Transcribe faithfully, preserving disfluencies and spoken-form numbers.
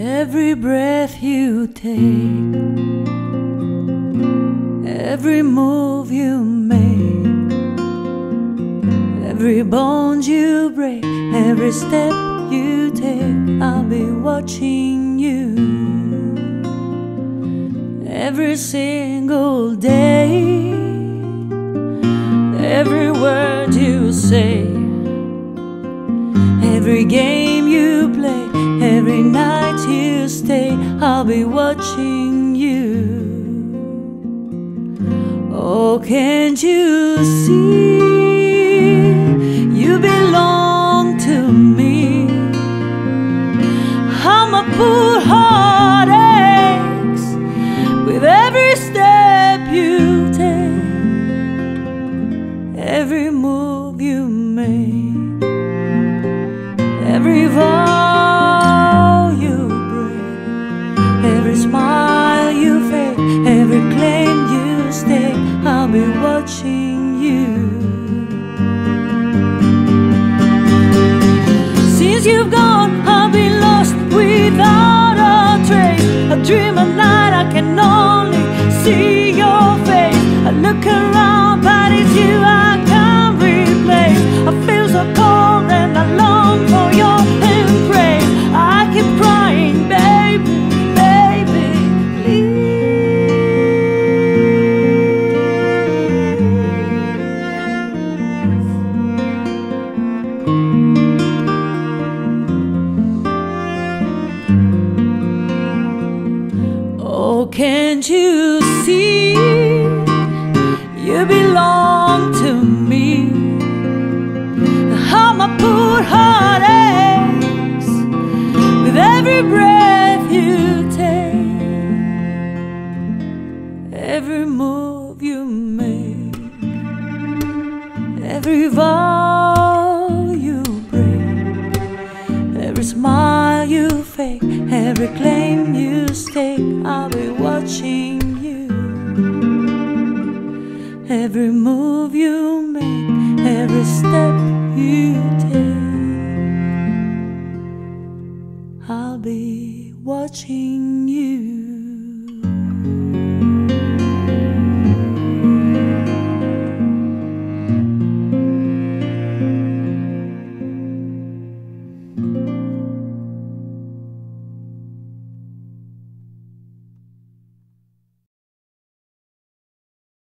every breath you take, every move you make, every bond you break, every step you take. I'll be watching you every single day, every word you say, every game you play, every night you stay. I'll be watching you. Oh, can't you see? You belong to me. I'm a pool of heartaches with every step you take, every move you make, every vow you break, every smile you fake, every claim you stake. I'll be watching you. Since you've gone, I've been lost without a trace. I dream at night, I can only see your face. I look around, but it's you I can't replace. I feel so cold and I long for you. Oh, can't you see? You belong to me. How my poor heart aches with every breath you take, every move you make, every vow you break, every smile you fake, every claim you stake. I'll be watching you. Every move you make, every step you take, I'll be watching you.